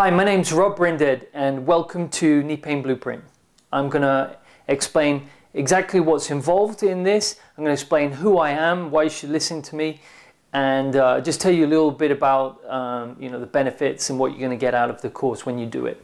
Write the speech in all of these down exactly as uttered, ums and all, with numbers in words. Hi, my name's Rob Brinded and welcome to Knee Pain Blueprint. I'm going to explain exactly what's involved in this. I'm going to explain who I am, why you should listen to me, and uh, just tell you a little bit about um, you know, the benefits and what you're going to get out of the course when you do it.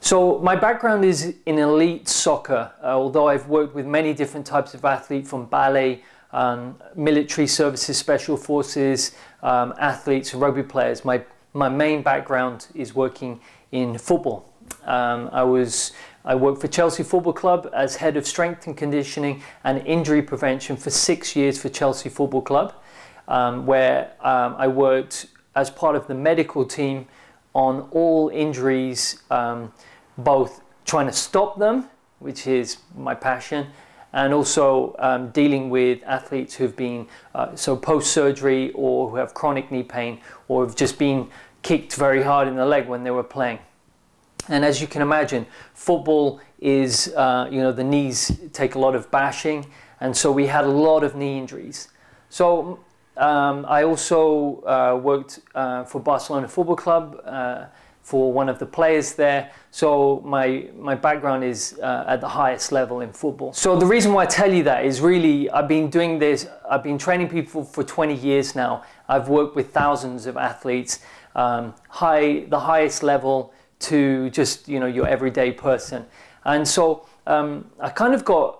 So my background is in elite soccer, uh, although I've worked with many different types of athletes, from ballet, um, military services, special forces, um, athletes, and rugby players. My My main background is working in football. Um, I was I worked for Chelsea Football Club as head of strength and conditioning and injury prevention for six years for Chelsea Football Club, um, where um, I worked as part of the medical team on all injuries, um, both trying to stop them, which is my passion, and also um, dealing with athletes who've been uh, so post-surgery or who have chronic knee pain or have just been kicked very hard in the leg when they were playing. And as you can imagine, football is, uh, you know, the knees take a lot of bashing, and so we had a lot of knee injuries. So um, I also uh, worked uh, for Barcelona Football Club uh, for one of the players there. So my, my background is uh, at the highest level in football. So the reason why I tell you that is really, I've been doing this, I've been training people for twenty years now. I've worked with thousands of athletes, um, high, the highest level to just, you know, your everyday person. And so um, I kind of got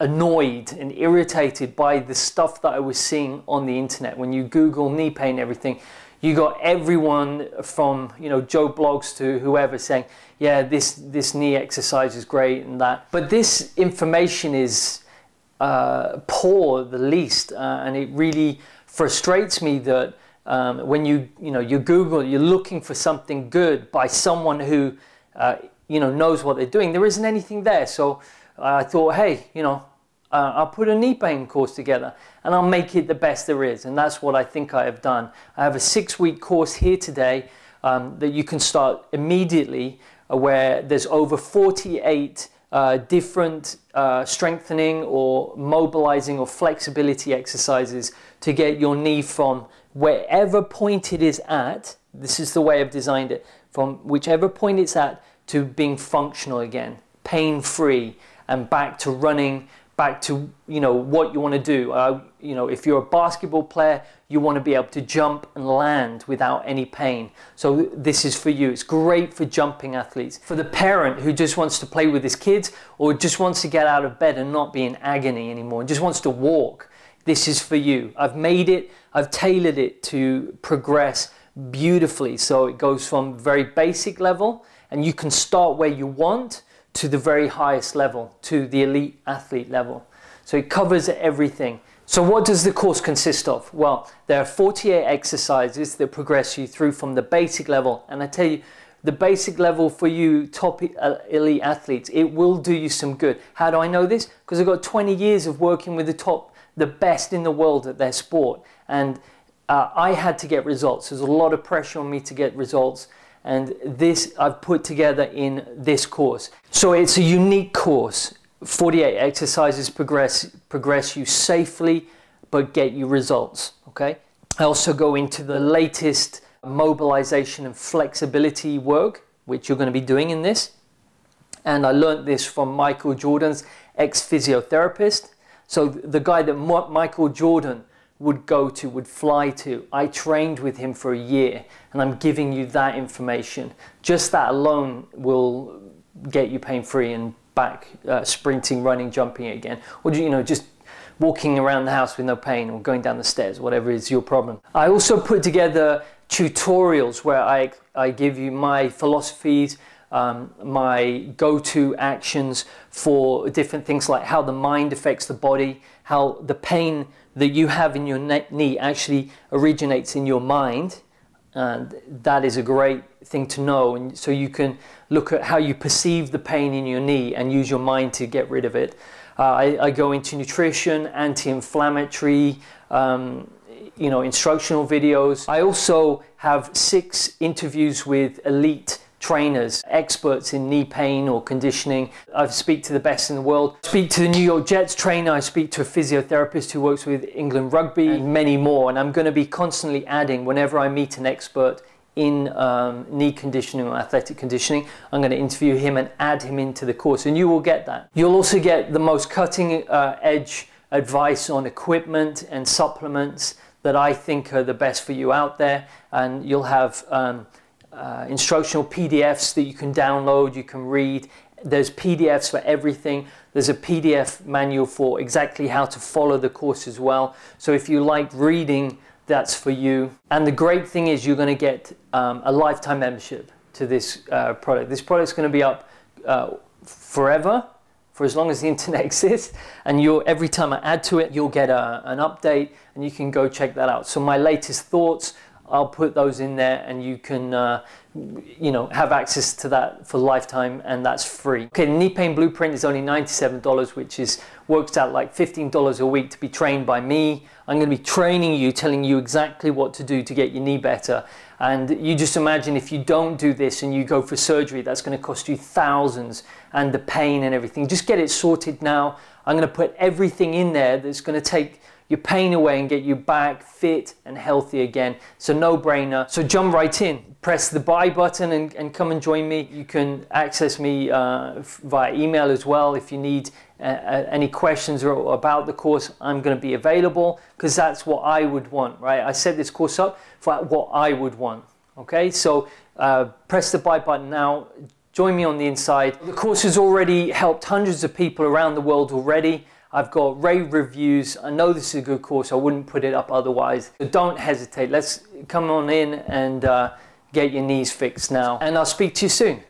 annoyed and irritated by the stuff that I was seeing on the internet. When you Google knee pain and everything, you got everyone from, you know, Joe Blogs to whoever saying, yeah, this, this knee exercise is great and that. But this information is uh, poor, the least, uh, and it really frustrates me that um, when you, you know, you Google, you're looking for something good by someone who, uh, you know, knows what they're doing. There isn't anything there. So I thought, hey, you know, Uh, I'll put a knee pain course together and I'll make it the best there is, and that's what I think I have done. I have a six-week course here today um, that you can start immediately, uh, where there's over forty-eight uh, different uh, strengthening or mobilizing or flexibility exercises to get your knee from wherever point it is at, this is the way I've designed it, from whichever point it's at to being functional again, pain-free and back to running, back to, you know, what you want to do. Uh, you know, if you're a basketball player, you want to be able to jump and land without any pain. So th this is for you. It's great for jumping athletes. For the parent who just wants to play with his kids or just wants to get out of bed and not be in agony anymore and just wants to walk, this is for you. I've made it, I've tailored it to progress beautifully. So it goes from very basic level, and you can start where you want, to the very highest level, to the elite athlete level. So it covers everything. So what does the course consist of? Well, there are forty-eight exercises that progress you through from the basic level. And I tell you, the basic level for you top elite athletes, it will do you some good. How do I know this? Because I've got twenty years of working with the top, the best in the world at their sport. And uh, I had to get results. There's a lot of pressure on me to get results. And this I've put together in this course. So it's a unique course. forty-eight exercises progress, progress you safely, but get you results, okay? I also go into the latest mobilization and flexibility work, which you're gonna be doing in this. And I learned this from Michael Jordan's ex-physiotherapist. So the guy that Michael Jordan would go to, would fly to. I trained with him for a year, and I'm giving you that information. Just that alone will get you pain-free and back uh, sprinting, running, jumping again. Or, you know, just walking around the house with no pain or going down the stairs, whatever is your problem. I also put together tutorials where I, I give you my philosophies, Um, my go-to actions for different things, like how the mind affects the body, how the pain that you have in your knee actually originates in your mind. And that is a great thing to know. And so you can look at how you perceive the pain in your knee and use your mind to get rid of it. Uh, I, I go into nutrition, anti-inflammatory, um, you know, instructional videos. I also have six interviews with elite trainers, experts in knee pain or conditioning. I speak to the best in the world. I speak to the New York Jets trainer. I speak to a physiotherapist who works with England rugby and many more. And I'm going to be constantly adding whenever I meet an expert in um, knee conditioning or athletic conditioning. I'm going to interview him and add him into the course, and you will get that. You'll also get the most cutting uh, edge advice on equipment and supplements that I think are the best for you out there, and you'll have um, uh, instructional P D Fs that you can download, you can read. There's P D Fs for everything. There's a P D F manual for exactly how to follow the course as well. So if you like reading, that's for you. And the great thing is you're going to get um, a lifetime membership to this uh, product. This product's going to be up uh, forever, for as long as the internet exists, and you'll, every time I add to it, you'll get a, an update, and you can go check that out. So my latest thoughts, I'll put those in there, and you can uh, you know, have access to that for lifetime, and that's free. Okay, the Knee Pain Blueprint is only ninety-seven dollars, which is works out like fifteen dollars a week to be trained by me. I'm going to be training you, telling you exactly what to do to get your knee better. And you just imagine if you don't do this and you go for surgery, that's going to cost you thousands, and the pain and everything. Just get it sorted now. I'm going to put everything in there that's going to take your pain away and get you back fit and healthy again. So no-brainer. So jump right in. Press the buy button and, and come and join me. You can access me uh, via email as well if you need uh, any questions or about the course. I'm going to be available, because that's what I would want, right? I set this course up for what I would want, okay? So uh, press the buy button now. Join me on the inside. The course has already helped hundreds of people around the world already. I've got rave reviews. I know this is a good course. I wouldn't put it up otherwise. So don't hesitate. Let's come on in and uh, get your knees fixed now. And I'll speak to you soon.